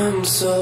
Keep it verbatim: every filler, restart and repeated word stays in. I'm so